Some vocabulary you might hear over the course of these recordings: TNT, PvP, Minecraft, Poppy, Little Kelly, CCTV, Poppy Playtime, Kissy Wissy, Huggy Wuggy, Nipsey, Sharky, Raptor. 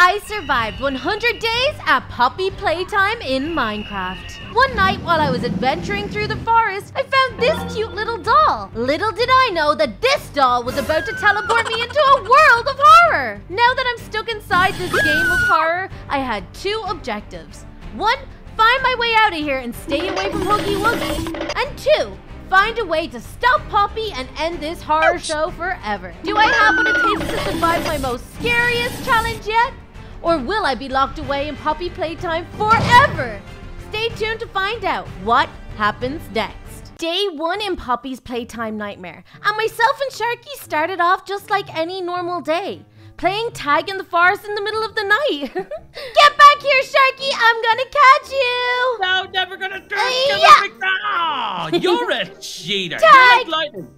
I survived 100 days at Poppy Playtime in Minecraft. One night while I was adventuring through the forest, I found this cute little doll. Little did I know that this doll was about to teleport me into a world of horror. Now that I'm stuck inside this game of horror, I had two objectives. One, find my way out of here and stay away from Huggy Wuggy. And two, find a way to stop Poppy and end this horror show forever. Do I have what it takes to survive my most scariest challenge yet? Or will I be locked away in Poppy Playtime forever? Stay tuned to find out what happens next. Day one in Poppy's Playtime Nightmare, and myself and Sharky started off just like any normal day, playing tag in the forest in the middle of the night. Get back here, Sharky! I'm gonna catch you! No, never gonna do it! Yeah. Oh, you're a cheater! Tag. You're like lightning!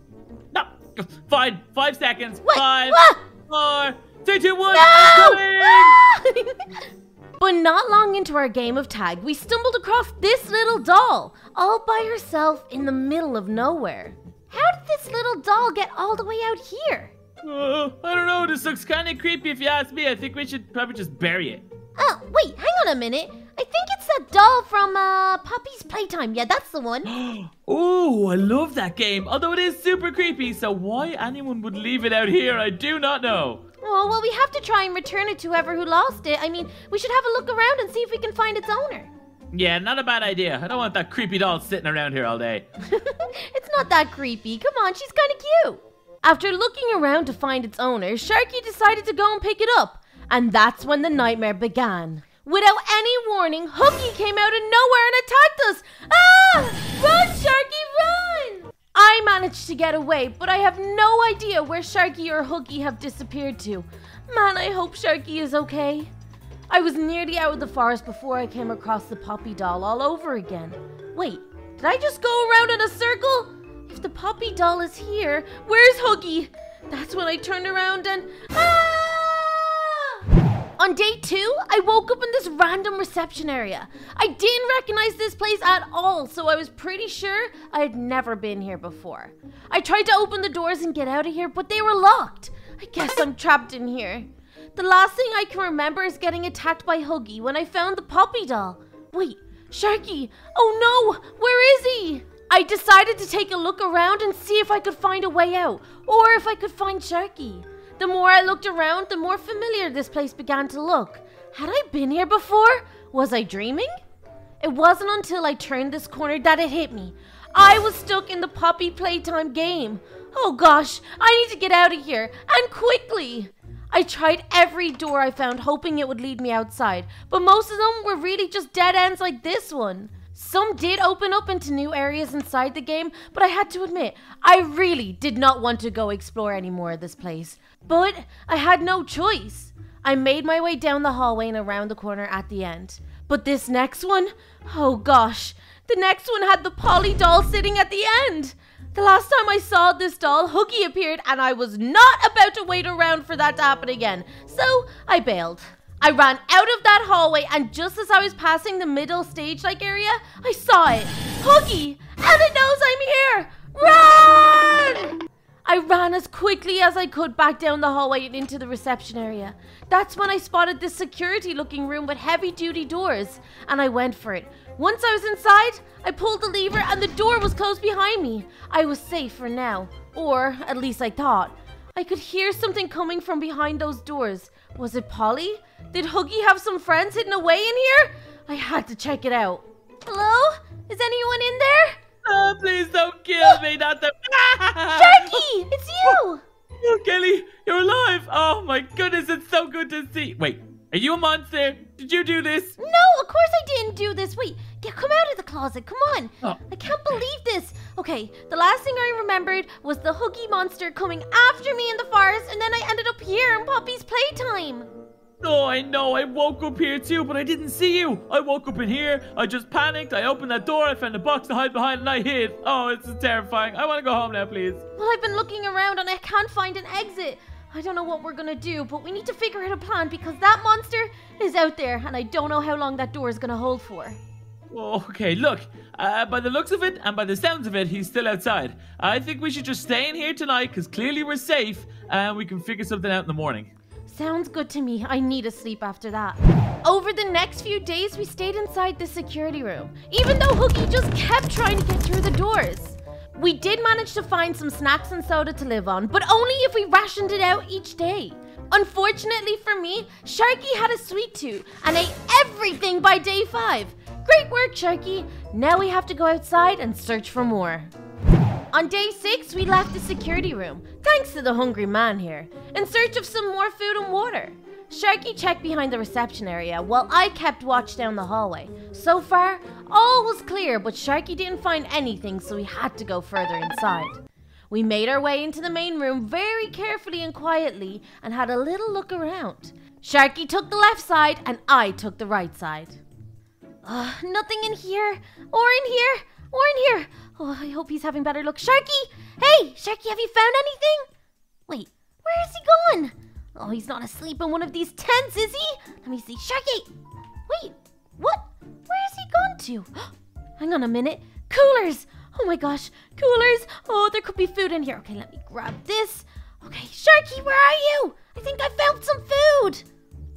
No, fine. 5 seconds. What? 5, 4, 3, 2, 1. No! I'm coming! But not long into our game of tag, we stumbled across this little doll, all by herself in the middle of nowhere. How did this little doll get all the way out here? I don't know, this looks kind of creepy if you ask me. I think we should probably just bury it. Oh, wait, hang on a minute. I think it's that doll from Poppy's Playtime. Yeah, that's the one. Oh, I love that game. Although it is super creepy, so why anyone would leave it out here, I do not know. Oh, well, we have to try and return it to whoever who lost it. I mean, we should have a look around and see if we can find its owner. Yeah, not a bad idea. I don't want that creepy doll sitting around here all day. It's not that creepy. Come on, she's kind of cute. After looking around to find its owner, Sharky decided to go and pick it up. And that's when the nightmare began. Without any warning, Huggy came out of nowhere and attacked us. Ah! Run, Sharky, run! I managed to get away, but I have no idea where Sharky or Huggy have disappeared to. Man, I hope Sharky is okay. I was nearly out of the forest before I came across the Poppy doll all over again. Wait, did I just go around in a circle? If the Poppy doll is here, where's Huggy? That's when I turned around and... Ah! On day two, I woke up in this random reception area. I didn't recognize this place at all, so I was pretty sure I had never been here before. I tried to open the doors and get out of here, but they were locked. I guess I'm trapped in here. The last thing I can remember is getting attacked by Huggy when I found the Poppy doll. Wait, Sharky! Oh no! Where is he? I decided to take a look around and see if I could find a way out, or if I could find Sharky. The more I looked around, the more familiar this place began to look. Had I been here before? Was I dreaming? It wasn't until I turned this corner that it hit me. I was stuck in the Poppy Playtime game. Oh gosh, I need to get out of here, and quickly! I tried every door I found, hoping it would lead me outside, but most of them were really just dead ends like this one. Some did open up into new areas inside the game, but I had to admit, I really did not want to go explore any more of this place. But I had no choice. I made my way down the hallway and around the corner at the end. But this next one? Oh gosh. The next one had the Polly doll sitting at the end. The last time I saw this doll, Huggy appeared and I was not about to wait around for that to happen again. So I bailed. I ran out of that hallway, and just as I was passing the middle stage-like area, I saw it. Huggy! And it knows I'm here! Run! I ran as quickly as I could back down the hallway and into the reception area. That's when I spotted this security-looking room with heavy-duty doors, and I went for it. Once I was inside, I pulled the lever and the door was closed behind me. I was safe for now, or at least I thought. I could hear something coming from behind those doors. Was it Polly? Did Huggy have some friends hidden away in here? I had to check it out. Hello? Is anyone in there? Oh, please don't kill me, not the... Sharky, it's you! Oh, Kelly, you're alive! Oh my goodness, it's so good to see... Wait, are you a monster? Did you do this? No, of course I didn't do this. Wait, come out of the closet, come on. Oh. I can't believe this. Okay, the last thing I remembered was the Huggy monster coming after me in the forest, and then I ended up here in Poppy's Playtime. Oh, I know. I woke up here too, but I didn't see you. I woke up in here. I just panicked. I opened that door. I found a box to hide behind, and I hid. Oh, it's terrifying. I want to go home now, please. Well, I've been looking around, and I can't find an exit. I don't know what we're going to do, but we need to figure out a plan because that monster is out there, and I don't know how long that door is going to hold for. Okay, look. By the looks of it and by the sounds of it, he's still outside. I think we should just stay in here tonight because clearly we're safe, and we can figure something out in the morning. Sounds good to me. I need to sleep after that. Over the next few days, we stayed inside the security room, even though Huggy just kept trying to get through the doors. We did manage to find some snacks and soda to live on, but only if we rationed it out each day. Unfortunately for me, Sharky had a sweet tooth and ate everything by day 5. Great work, Sharky. Now we have to go outside and search for more. On day 6, we left the security room, thanks to the hungry man here, in search of some more food and water. Sharky checked behind the reception area while I kept watch down the hallway. So far, all was clear, but Sharky didn't find anything, so we had to go further inside. We made our way into the main room very carefully and quietly and had a little look around. Sharky took the left side and I took the right side. Nothing in here, or in here, or in here. Oh, I hope he's having better luck. Sharky! Hey, Sharky, have you found anything? Wait, where is he going? Oh, he's not asleep in one of these tents, is he? Let me see. Sharky! Wait, what? Where has he gone to? Hang on a minute. Coolers! Oh my gosh, coolers! Oh, there could be food in here. Okay, let me grab this. Okay, Sharky, where are you? I think I found some food.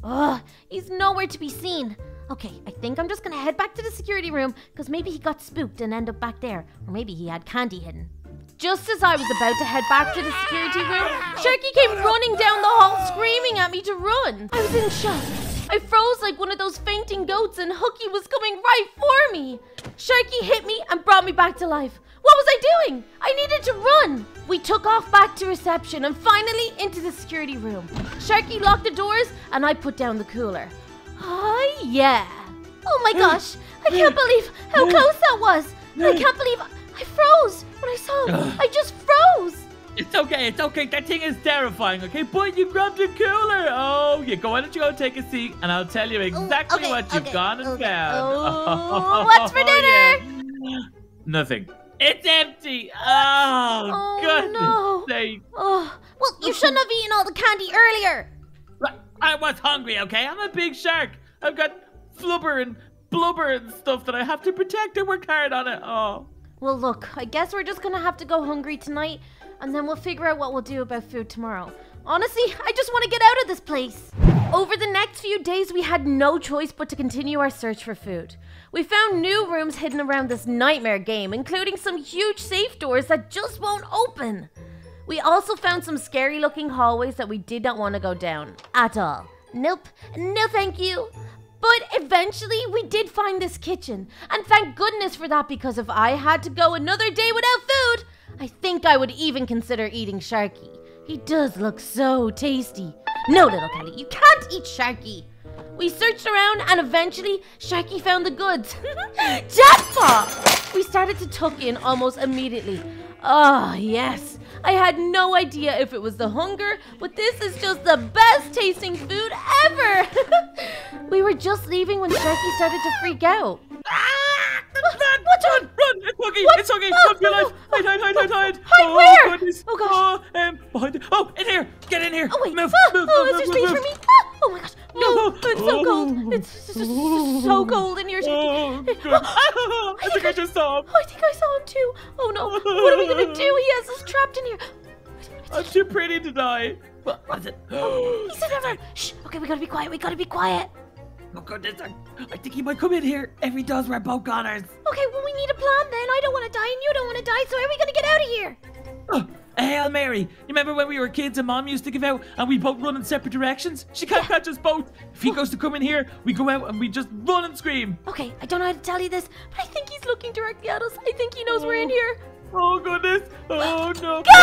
Ugh, he's nowhere to be seen. Okay, I think I'm just gonna head back to the security room because maybe he got spooked and ended up back there. Or maybe he had candy hidden. Just as I was about to head back to the security room, Sharky came running down the hall screaming at me to run. I was in shock. I froze like one of those fainting goats and Huggy was coming right for me. Sharky hit me and brought me back to life. What was I doing? I needed to run. We took off back to reception and finally into the security room. Sharky locked the doors and I put down the cooler. Oh, yeah. Oh, my gosh. I can't believe how close that was. I can't believe I froze when I saw him. I just froze. It's okay. It's okay. That thing is terrifying, okay? But you grabbed the cooler. Oh, yeah. Why don't you go take a seat, and I'll tell you exactly what you've gone and found. Oh, what's for dinner? Yeah. Nothing. It's empty. Oh goodness sake. Oh, well, you shouldn't have eaten all the candy earlier. I was hungry, okay? I'm a big shark. I've got flubber and blubber and stuff that I have to protect. I worked hard on it. Oh. Well, look, I guess we're just going to have to go hungry tonight, and then we'll figure out what we'll do about food tomorrow. Honestly, I just want to get out of this place. Over the next few days, we had no choice but to continue our search for food. We found new rooms hidden around this nightmare game, including some huge safe doors that just won't open. We also found some scary looking hallways that we did not want to go down at all. Nope, no thank you. But eventually we did find this kitchen, and thank goodness for that, because if I had to go another day without food, I think I would even consider eating Sharky. He does look so tasty. No, Little Kelly, you can't eat Sharky. We searched around and eventually Sharky found the goods. Jackpot! We started to tuck in almost immediately. Oh, yes. I had no idea if it was the hunger, but this is just the best tasting food ever! We were just leaving when Sharky started to freak out. Ah! Run! Run! It's Huggy! Run for your life! Hide! Hide where? Goodness. Oh gosh! Behind it. Oh, in here! Get in here! Oh wait! Move, is there space for me? Oh my gosh! No! It's so cold! It's so cold in here, Sharky! Oh, I think I just saw him! Oh, I think I saw him too! Oh no! What are we gonna do? He has us trapped in here! I'm too pretty to die! What was it? Oh, he's in there! Shh! Okay, we gotta be quiet! Oh goodness, I think he might come in here. If he does, we're both goners. Okay, well we need a plan then. I don't want to die and you don't want to die, so how are we going to get out of here? Oh, Hail Mary. You remember when we were kids and Mom used to give out and we both run in separate directions? She can't catch us both. If he goes to come in here, we go out and we just run and scream. Okay, I don't know how to tell you this, but I think he's looking directly at us. I think he knows we're in here. Oh goodness. Oh no. Go!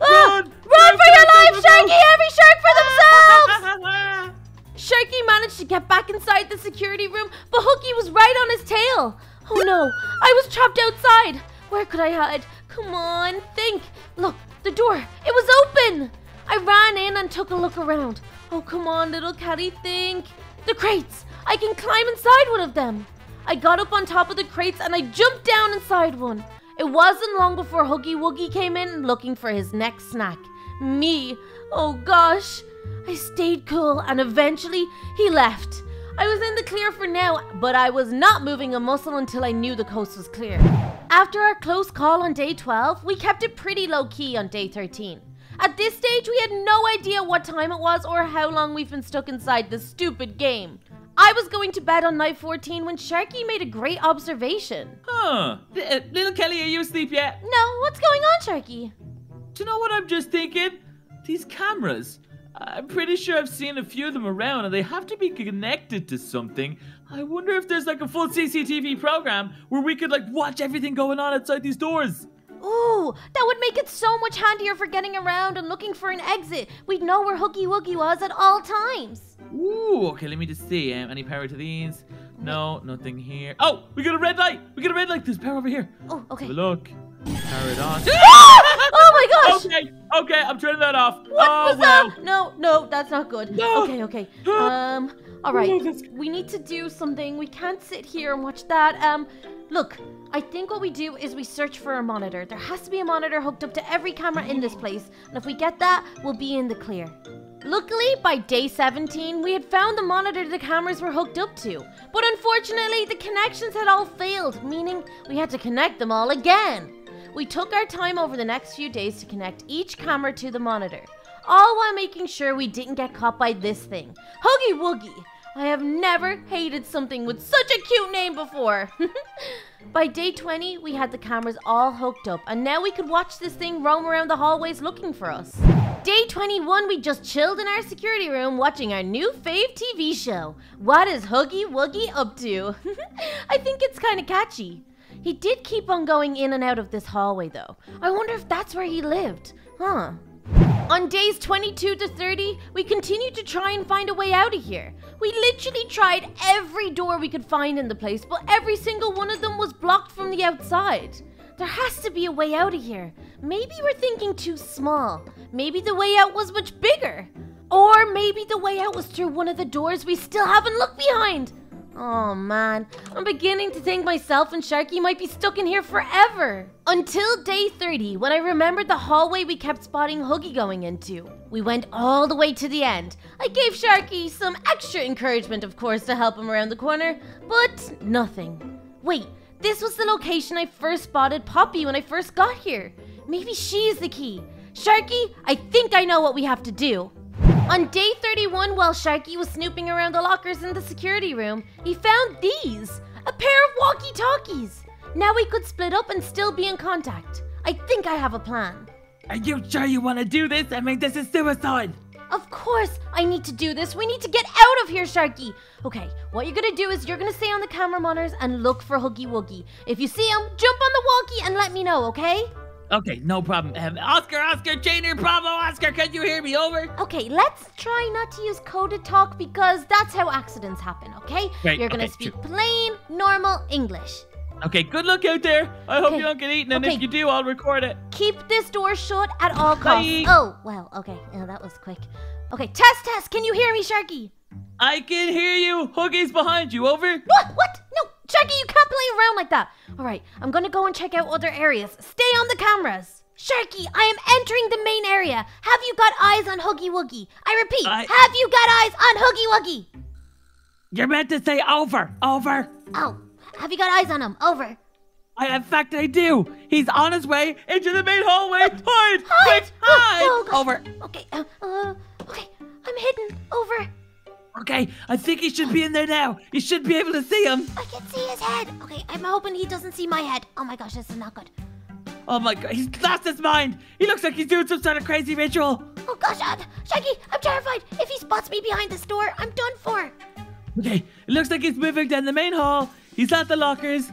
Run! Run for your life, Sharky! Every shark for themselves! Sharky managed to get back inside the security room, but Huggy was right on his tail. Oh no, I was trapped outside. Where could I hide? Come on, think. Look, the door, it was open. I ran in and took a look around. Oh, come on, Little Kelly, think. The crates, I can climb inside one of them. I got up on top of the crates and I jumped down inside one. It wasn't long before Huggy Wuggy came in looking for his next snack. Me. Oh gosh. I stayed cool and eventually he left. I was in the clear for now, but I was not moving a muscle until I knew the coast was clear. After our close call on day 12, we kept it pretty low key on day 13. At this stage, we had no idea what time it was or how long we've been stuck inside this stupid game. I was going to bed on night 14 when Sharky made a great observation. Huh. Little Kelly, are you asleep yet? No, what's going on, Sharky? Do you know what I'm just thinking? These cameras. I'm pretty sure I've seen a few of them around and they have to be connected to something. I wonder if there's like a full CCTV program where we could like watch everything going on outside these doors. Ooh, that would make it so much handier for getting around and looking for an exit. We'd know where Huggy Wuggy was at all times. Ooh, okay, let me just see. Any power to these? No, nothing here. Oh, we got a red light. We got a red light. There's power over here. Oh, okay. Have a look. Power it on. Oh my gosh. Okay, I'm turning that off. What was that? No, that's not good. No. Okay. All right, we need to do something. We can't sit here and watch that. Look, I think what we do is we search for a monitor. There has to be a monitor hooked up to every camera in this place. And if we get that, we'll be in the clear. Luckily, by day 17, we had found the monitor the cameras were hooked up to. But unfortunately, the connections had all failed, meaning we had to connect them all again. We took our time over the next few days to connect each camera to the monitor, all while making sure we didn't get caught by this thing. Huggy Wuggy! I have never hated something with such a cute name before. By day 20, we had the cameras all hooked up, and now we could watch this thing roam around the hallways looking for us. Day 21, we just chilled in our security room watching our new fave TV show. What is Huggy Wuggy up to? I think it's kind of catchy. He did keep on going in and out of this hallway though. I wonder if that's where he lived. Huh. On days 22 to 30, we continued to try and find a way out of here. We literally tried every door we could find in the place, but every single one of them was blocked from the outside. There has to be a way out of here. Maybe we're thinking too small. Maybe the way out was much bigger. Or maybe the way out was through one of the doors we still haven't looked behind. Oh man, I'm beginning to think myself and Sharky might be stuck in here forever. Until day 30, when I remembered the hallway we kept spotting Huggy going into. We went all the way to the end. I gave Sharky some extra encouragement, of course, to help him around the corner, but nothing. Wait, this was the location I first spotted Poppy when I first got here. Maybe she's the key. Sharky, I think I know what we have to do. On day 31, while Sharky was snooping around the lockers in the security room, he found these, a pair of walkie-talkies. Now we could split up and still be in contact. I think I have a plan. Are you sure you want to do this? I mean, this is suicide. Of course I need to do this. We need to get out of here, Sharky. Okay, what you're going to do is you're going to stay on the camera monitors and look for Huggy Wuggy. If you see him, jump on the walkie and let me know, okay? Okay, no problem. Oscar, Junior, Bravo, Oscar, can you hear me? Over. Okay, let's try not to use coded talk because that's how accidents happen, okay? Right, you're going to speak plain, normal English. Okay, good luck out there. I hope you don't get eaten, and if you do, I'll record it. Keep this door shut at all costs. Bye. Oh, well, okay, that was quick. Okay, test, can you hear me, Sharky? I can hear you. Huggy's behind you, over. What? No. Sharky, you can't play around like that. All right, I'm going to go and check out other areas. Stay on the cameras. Sharky, I am entering the main area. Have you got eyes on Huggy Wuggy? I repeat, have you got eyes on Huggy Wuggy? You're meant to say over. Oh, have you got eyes on him? Over. In fact, I do. He's on his way into the main hallway. Hide. Over. Okay, okay, I'm hidden. Over. Okay, I think he should be in there now. You should be able to see him. I can see his head. Okay, I'm hoping he doesn't see my head. Oh my gosh, this is not good. Oh my god, he's lost his mind. He looks like he's doing some sort of crazy ritual. Oh gosh, Sharky, I'm terrified. If he spots me behind this door, I'm done for. Okay, it looks like he's moving down the main hall. He's at the lockers.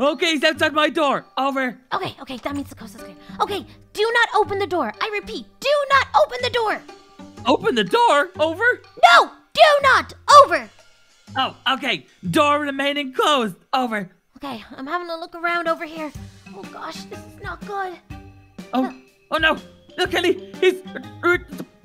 Okay, he's outside my door. Over. Okay, that means the coast is clear. Okay, do not open the door. I repeat, do not open the door. Open the door? Over? No! Do not! Over! Oh, okay. Door remaining closed. Over. Okay, I'm having a look around over here. Oh gosh, this is not good. Oh no! Look, Kelly! He's...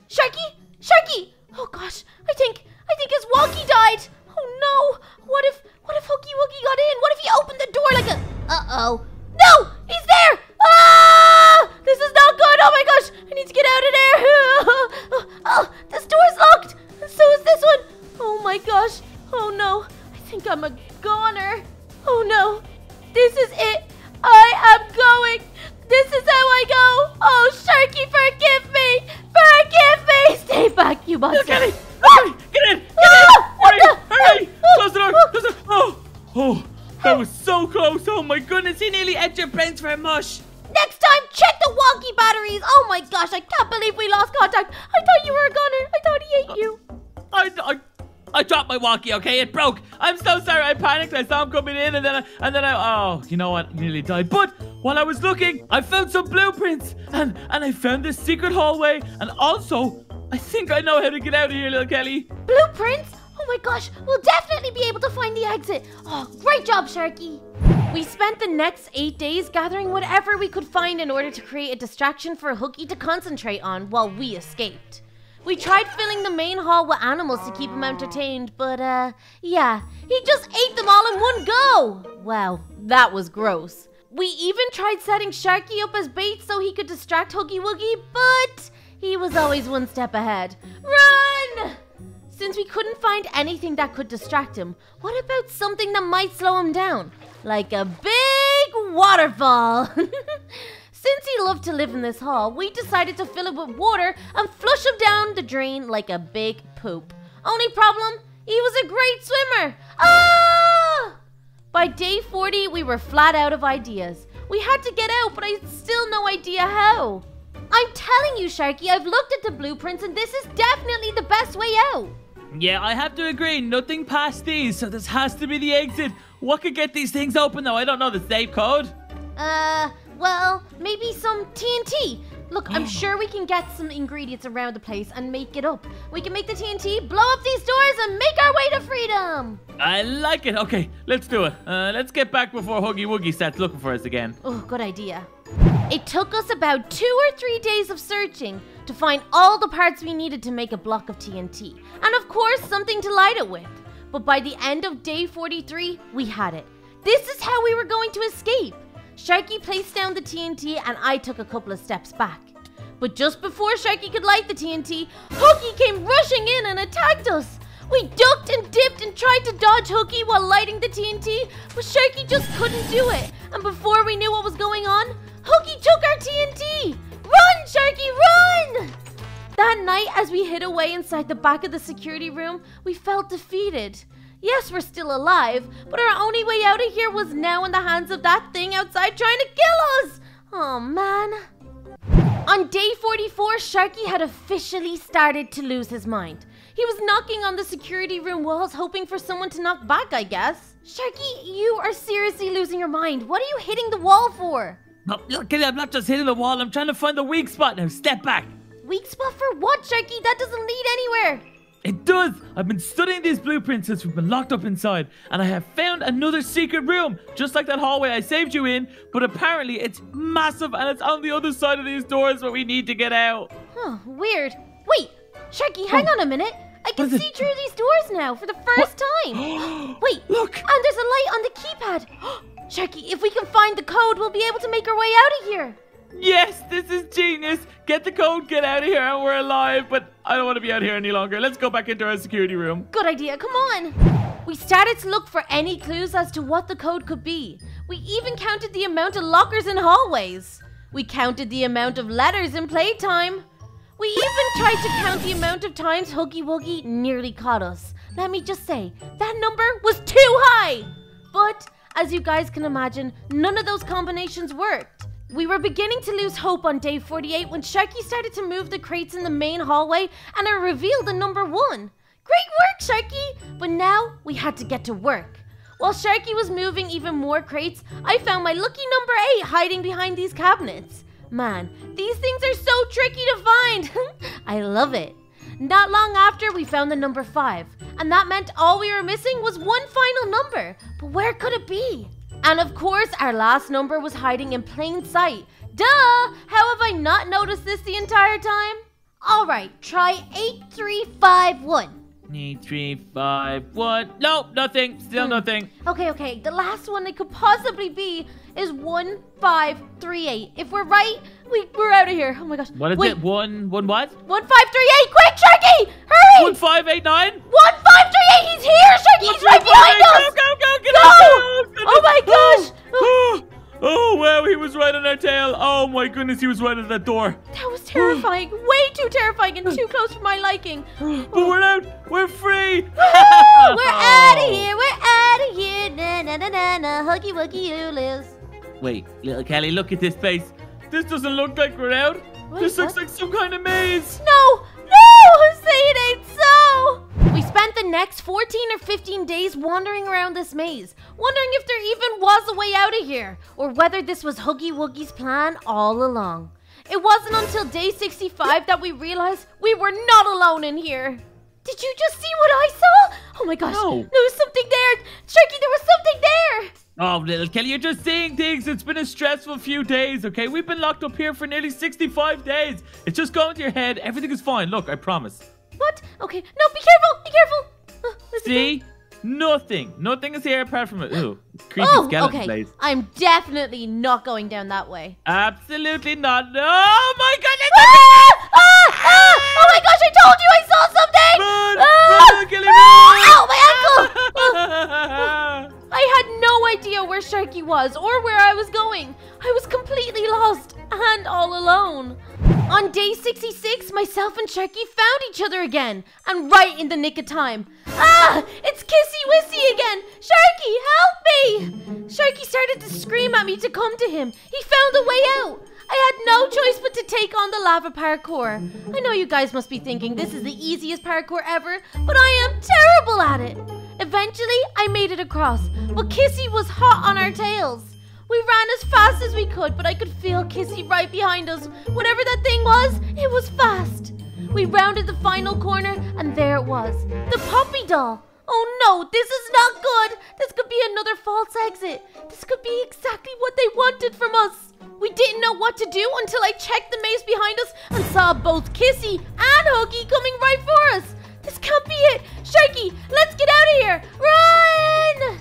Sharky! Oh gosh, I think his walkie died! Oh no! What if Huggy Wuggy got in? What if he opened the door like a... Uh-oh. No! He's there! Ah! This is not good! Oh my gosh! I need to get out of there! Oh, this door's locked! So is this one. Oh my gosh. Oh no. I think I'm a goner. Oh no. This is it. I am going. This is how I go. Oh, Sharky, forgive me. box. Little Kelly! Get in! Get in! Hurry! Hurry! Close the door! Close the door! Oh! Oh! That was so close! Oh my goodness! He nearly ate your brains for a mush! Next time, check the wonky batteries! Oh my gosh, I can't believe we lost contact! I thought you were a goner! I thought he ate you! I dropped my walkie, okay? It broke. I'm so sorry. I panicked. I saw him coming in, and then I, oh, you know what? I nearly died. But while I was looking, I found some blueprints, and I found this secret hallway, and also, I think I know how to get out of here, Little Kelly. Blueprints? Oh my gosh, we'll definitely be able to find the exit. Oh, great job, Sharky. We spent the next 8 days gathering whatever we could find in order to create a distraction for Huggy to concentrate on while we escaped. We tried filling the main hall with animals to keep him entertained, but, yeah, he just ate them all in one go! Wow, that was gross. We even tried setting Sharky up as bait so he could distract Huggy Wuggy, but he was always one step ahead. Run! Since we couldn't find anything that could distract him, what about something that might slow him down? Like a big waterfall! Since he loved to live in this hall, we decided to fill it with water and flush him down the drain like a big poop. Only problem, he was a great swimmer. Ah! By day 40, we were flat out of ideas. We had to get out, but I still no idea how. I'm telling you, Sharky, I've looked at the blueprints and this is definitely the best way out. Yeah, I have to agree. Nothing past these, so this has to be the exit. What could get these things open, though? I don't know the safe code. Well, maybe some TNT. Look, I'm sure we can get some ingredients around the place and make it up. We can make the TNT, blow up these doors, and make our way to freedom. I like it. Okay, let's do it. Let's get back before Huggy Wuggy starts looking for us again. Oh, good idea. It took us about 2 or 3 days of searching to find all the parts we needed to make a block of TNT. And of course, something to light it with. But by the end of day 43, we had it. This is how we were going to escape. Sharky placed down the TNT and I took a couple of steps back. But just before Sharky could light the TNT, Huggy came rushing in and attacked us. We ducked and dipped and tried to dodge Huggy while lighting the TNT, but Sharky just couldn't do it. And before we knew what was going on, Huggy took our TNT. Run, Sharky, run! That night, as we hid away inside the back of the security room, we felt defeated. Yes, we're still alive, but our only way out of here was now in the hands of that thing outside trying to kill us! Oh man. On day 44, Sharky had officially started to lose his mind. He was knocking on the security room walls hoping for someone to knock back, I guess. Sharky, you are seriously losing your mind. What are you hitting the wall for? Look, I'm not just hitting the wall, I'm trying to find the weak spot now. Step back. Weak spot for what, Sharky? That doesn't lead anywhere. It does! I've been studying these blueprints since we've been locked up inside, and I have found another secret room, just like that hallway I saved you in, but apparently it's massive and it's on the other side of these doors where we need to get out. Huh, weird. Wait, Sharky, hang on a minute. I can see through these doors now for the first time. Wait, look! And there's a light on the keypad. Sharky, if we can find the code, we'll be able to make our way out of here. Yes, this is genius. Get the code, get out of here, and we're alive. But I don't want to be out here any longer. Let's go back into our security room. Good idea. Come on. We started to look for any clues as to what the code could be. We even counted the amount of lockers in hallways. We counted the amount of letters in playtime. We even tried to count the amount of times Huggy Wuggy nearly caught us. Let me just say, that number was too high. But, as you guys can imagine, none of those combinations worked. We were beginning to lose hope on day 48 when Sharky started to move the crates in the main hallway and I revealed the number 1. Great work, Sharky! But now we had to get to work. While Sharky was moving even more crates, I found my lucky number 8 hiding behind these cabinets. Man, these things are so tricky to find. I love it. Not long after, we found the number 5. And that meant all we were missing was one final number. But where could it be? And of course, our last number was hiding in plain sight. Duh! How have I not noticed this the entire time? Alright, try 8351. 8351. Nope, nothing. Still nothing. Okay. The last one it could possibly be is 1538. If we're right, we're out of here. Oh my gosh. What is it? One what? 1538! Quick, Sharky! Hurry! 1589? 1538! He's here, Sharky! He's right behind us! Go! Oh my gosh! Oh, wow, he was right on our tail. Oh, my goodness, he was right at that door. That was terrifying. Way too terrifying and too close for my liking. But we're out. We're free. We're out of here. We're out of here. Na-na-na-na-na. Huggy Wuggy you lose. Wait, Little Kelly, look at this place. This doesn't look like we're out. Wait, this looks like some kind of maze. No. No, say it ain't so. We spent the next 14 or 15 days wandering around this maze, wondering if there even was a way out of here, or whether this was Huggy Wuggy's plan all along. It wasn't until day 65 that we realized we were not alone in here. Did you just see what I saw? Oh my gosh, no. There was something there. Sharky, there was something there. Oh, Little Kelly, you're just seeing things. It's been a stressful few days, okay? We've been locked up here for nearly 65 days. It's just going to your head. Everything is fine. Look, I promise. What? Okay. No, be careful. Be careful. See? Nothing. Nothing is here apart from it. Ooh, creepy skeleton place. I'm definitely not going down that way. Absolutely not. Oh, my goodness. Oh, my gosh. I told you I saw something. Run, Kelly, run. Ow, my ankle. I had no idea where Sharky was or where I was going. I was completely lost and all alone. On day 66, myself and Sharky found each other again, and right in the nick of time. Ah! It's Kissy Wissy again! Sharky, help me! Sharky started to scream at me to come to him. He found a way out. I had no choice but to take on the lava parkour. I know you guys must be thinking this is the easiest parkour ever, but I am terrible at it. Eventually, I made it across, but Kissy was hot on our tails. We ran as fast as we could, but I could feel Kissy right behind us. Whatever that thing was, it was fast. We rounded the final corner, and there it was. The Poppy doll. Oh no, this is not good. This could be another false exit. This could be exactly what they wanted from us. We didn't know what to do until I checked the maze behind us and saw both Kissy and Huggy coming right for us. This can't be it. Sharky, let's get out of here. Run!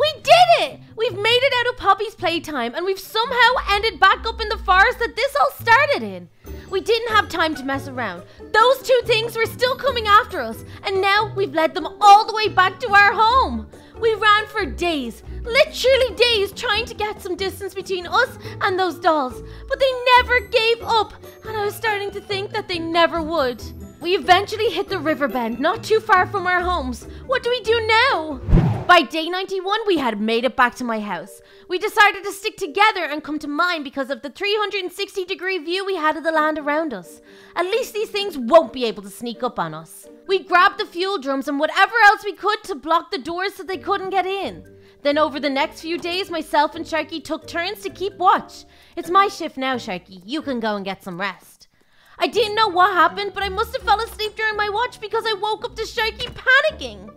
We did it! We've made it out of Poppy's playtime, and we've somehow ended back up in the forest that this all started in. We didn't have time to mess around. Those two things were still coming after us, and now we've led them all the way back to our home. We ran for days, literally days, trying to get some distance between us and those dolls, but they never gave up, and I was starting to think that they never would. We eventually hit the riverbend, not too far from our homes. What do we do now? By day 91, we had made it back to my house. We decided to stick together and come to mine because of the 360-degree view we had of the land around us. At least these things won't be able to sneak up on us. We grabbed the fuel drums and whatever else we could to block the doors so they couldn't get in. Then over the next few days, myself and Sharky took turns to keep watch. It's my shift now, Sharky. You can go and get some rest. I didn't know what happened, but I must have fell asleep during my watch because I woke up to Sharky panicking.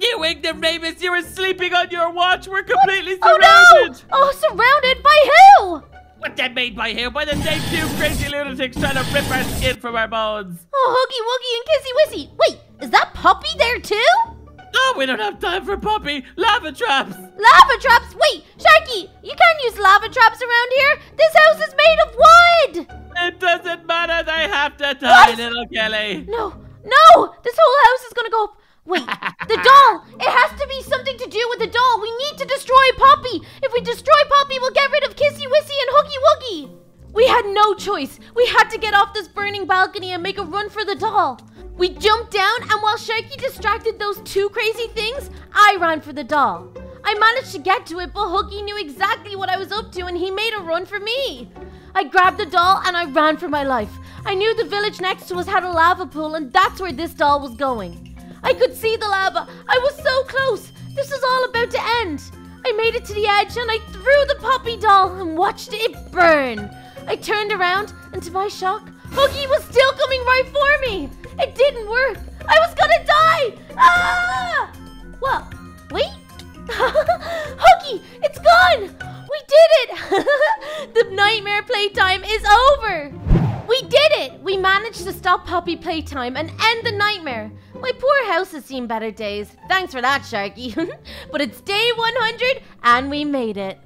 You ignoramus! You were sleeping on your watch! We're completely surrounded! Oh no! Oh, surrounded by who? What that made by who? By the same two crazy lunatics trying to rip our skin from our bones. Oh, Huggy Wuggy and Kissy Wissy. Wait, is that Poppy there too? No, we don't have time for Poppy. Lava traps! Lava traps? Wait, Sharky, you can't use lava traps around here. This house is made of wood! It doesn't matter, they have to die, Little Kelly. No, this whole house is gonna go up. Wait, the doll, it has to be something to do with the doll. We need to destroy Poppy. If we destroy Poppy, we'll get rid of Kissy Wissy and Huggy Wuggy. We had no choice. We had to get off this burning balcony and make a run for the doll. We jumped down, and while Sharky distracted those two crazy things, I ran for the doll. I managed to get to it, but Huggy knew exactly what I was up to, and he made a run for me. I grabbed the doll and I ran for my life. I knew the village next to us had a lava pool and that's where this doll was going. I could see the lava. I was so close. This was all about to end. I made it to the edge and I threw the Poppy doll and watched it burn. I turned around and to my shock, Huggy was still coming right for me. It didn't work. I was gonna die. Ah! Well, wait. Huggy, it's gone. We did it! The nightmare playtime is over! We did it! We managed to stop Poppy Playtime and end the nightmare. My poor house has seen better days. Thanks for that, Sharky. But it's day 100 and we made it.